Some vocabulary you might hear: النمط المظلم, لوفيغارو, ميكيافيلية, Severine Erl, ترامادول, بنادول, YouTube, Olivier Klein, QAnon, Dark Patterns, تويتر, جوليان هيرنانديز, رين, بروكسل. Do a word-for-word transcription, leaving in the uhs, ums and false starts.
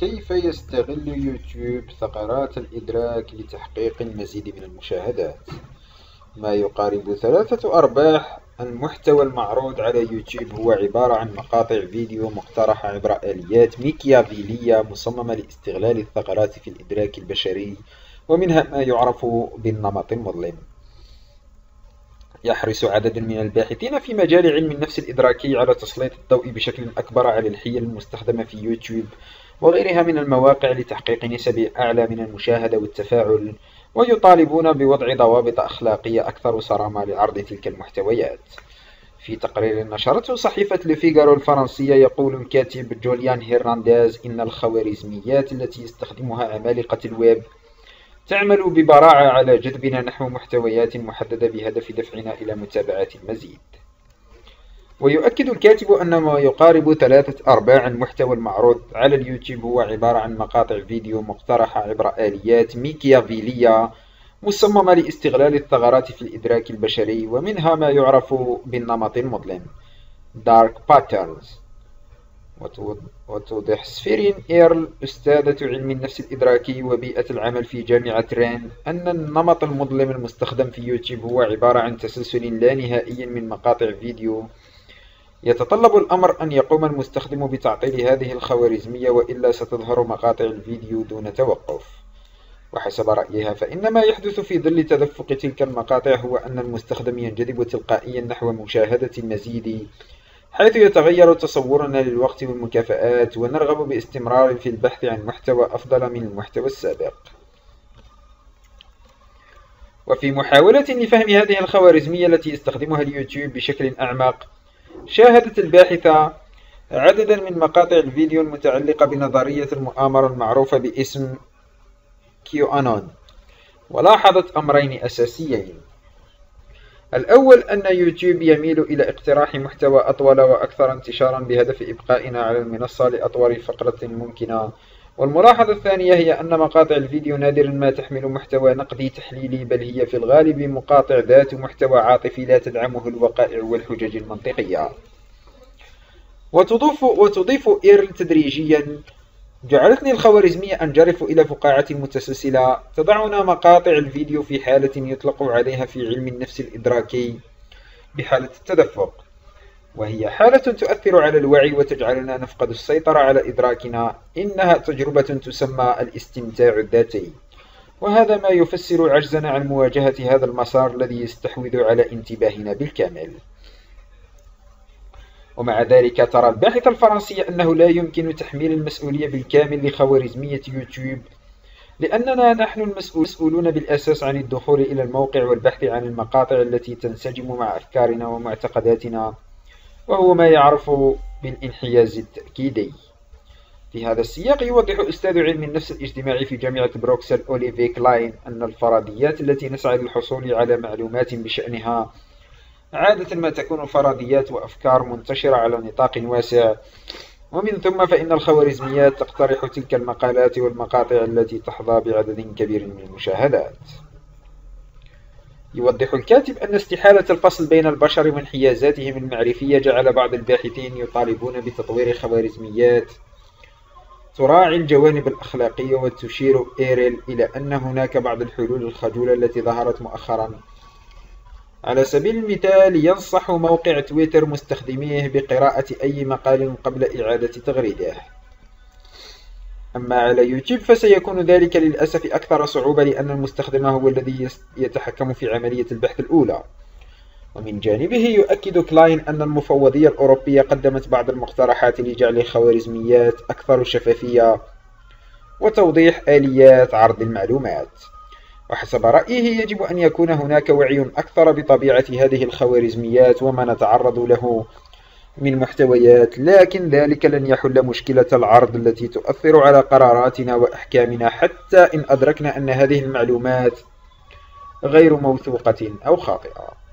كيف يستغل يوتيوب ثغرات الإدراك لتحقيق المزيد من المشاهدات؟ ما يقارب ثلاثة أرباع المحتوى المعروض على يوتيوب هو عبارة عن مقاطع فيديو مقترحة عبر آليات ميكيافيلية مصممة لاستغلال الثغرات في الإدراك البشري، ومنها ما يعرف بالنمط المظلم. يحرص عدد من الباحثين في مجال علم النفس الإدراكي على تسليط الضوء بشكل أكبر على الحيل المستخدمة في يوتيوب وغيرها من المواقع لتحقيق نسب أعلى من المشاهدة والتفاعل، ويطالبون بوضع ضوابط أخلاقية أكثر صرامة لعرض تلك المحتويات. في تقرير نشرته صحيفة لوفيغارو الفرنسية، يقول الكاتب جوليان هيرنانديز إن الخوارزميات التي يستخدمها عمالقة الويب تعمل ببراعة على جذبنا نحو محتويات محددة بهدف دفعنا إلى متابعة المزيد. ويؤكد الكاتب أن ما يقارب ثلاثة أرباع المحتوى المعروض على اليوتيوب هو عبارة عن مقاطع فيديو مقترحة عبر آليات ميكيافيلية مصممة لاستغلال الثغرات في الإدراك البشري، ومنها ما يعرف بالنمط المظلم Dark Patterns. وتوضح سفيرين إيرل، أستاذة علم النفس الإدراكي وبيئة العمل في جامعة رين، أن النمط المظلم المستخدم في يوتيوب هو عبارة عن تسلسل لا نهائي من مقاطع فيديو. يتطلب الأمر أن يقوم المستخدم بتعطيل هذه الخوارزمية، وإلا ستظهر مقاطع الفيديو دون توقف. وحسب رأيها فإن ما يحدث في ظل تدفق تلك المقاطع هو أن المستخدم ينجذب تلقائيا نحو مشاهدة المزيد، حيث يتغير تصورنا للوقت والمكافآت، ونرغب باستمرار في البحث عن محتوى أفضل من المحتوى السابق. وفي محاولة لفهم هذه الخوارزمية التي يستخدمها اليوتيوب بشكل أعمق، شاهدت الباحثة عددا من مقاطع الفيديو المتعلقة بنظرية المؤامرة المعروفة باسم QAnon، ولاحظت أمرين أساسيين. الأول أن يوتيوب يميل إلى اقتراح محتوى أطول وأكثر انتشارا بهدف إبقائنا على المنصة لأطول فترة ممكنة. والملاحظة الثانية هي أن مقاطع الفيديو نادرا ما تحمل محتوى نقدي تحليلي، بل هي في الغالب مقاطع ذات محتوى عاطفي لا تدعمه الوقائع والحجج المنطقية. وتضيف, وتضيف إيرل تدريجيا: جعلتني الخوارزمية أنجرف إلى فقاعة متسلسلة تضعنا مقاطع الفيديو في حالة يطلق عليها في علم النفس الإدراكي بحالة التدفق، وهي حالة تؤثر على الوعي وتجعلنا نفقد السيطرة على إدراكنا. إنها تجربة تسمى الاستمتاع الذاتي، وهذا ما يفسر عجزنا عن مواجهة هذا المسار الذي يستحوذ على انتباهنا بالكامل. ومع ذلك ترى الباحثة الفرنسية أنه لا يمكن تحميل المسؤولية بالكامل لخوارزمية يوتيوب، لأننا نحن المسؤولون بالأساس عن الدخول إلى الموقع والبحث عن المقاطع التي تنسجم مع أفكارنا ومعتقداتنا، وهو ما يعرف بالانحياز التأكيدي. في هذا السياق يوضح أستاذ علم النفس الاجتماعي في جامعة بروكسل أوليفي كلاين أن الفرضيات التي نسعى للحصول على معلومات بشأنها عادة ما تكون فرضيات وأفكار منتشرة على نطاق واسع، ومن ثم فإن الخوارزميات تقترح تلك المقالات والمقاطع التي تحظى بعدد كبير من المشاهدات. يوضح الكاتب أن استحالة الفصل بين البشر وانحيازاتهم المعرفية جعل بعض الباحثين يطالبون بتطوير خوارزميات تراعي الجوانب الأخلاقية. وتشير إيرل إلى أن هناك بعض الحلول الخجولة التي ظهرت مؤخرا. على سبيل المثال، ينصح موقع تويتر مستخدميه بقراءة أي مقال قبل إعادة تغريده. أما على يوتيوب فسيكون ذلك للأسف أكثر صعوبة، لأن المستخدم هو الذي يتحكم في عملية البحث الأولى. ومن جانبه يؤكد كلاين أن المفوضية الأوروبية قدمت بعض المقترحات لجعل الخوارزميات أكثر شفافية وتوضيح آليات عرض المعلومات. وحسب رأيه يجب أن يكون هناك وعي أكثر بطبيعة هذه الخوارزميات وما نتعرض له من محتويات، لكن ذلك لن يحل مشكلة العرض التي تؤثر على قراراتنا وأحكامنا حتى إن أدركنا أن هذه المعلومات غير موثوقة أو خاطئة.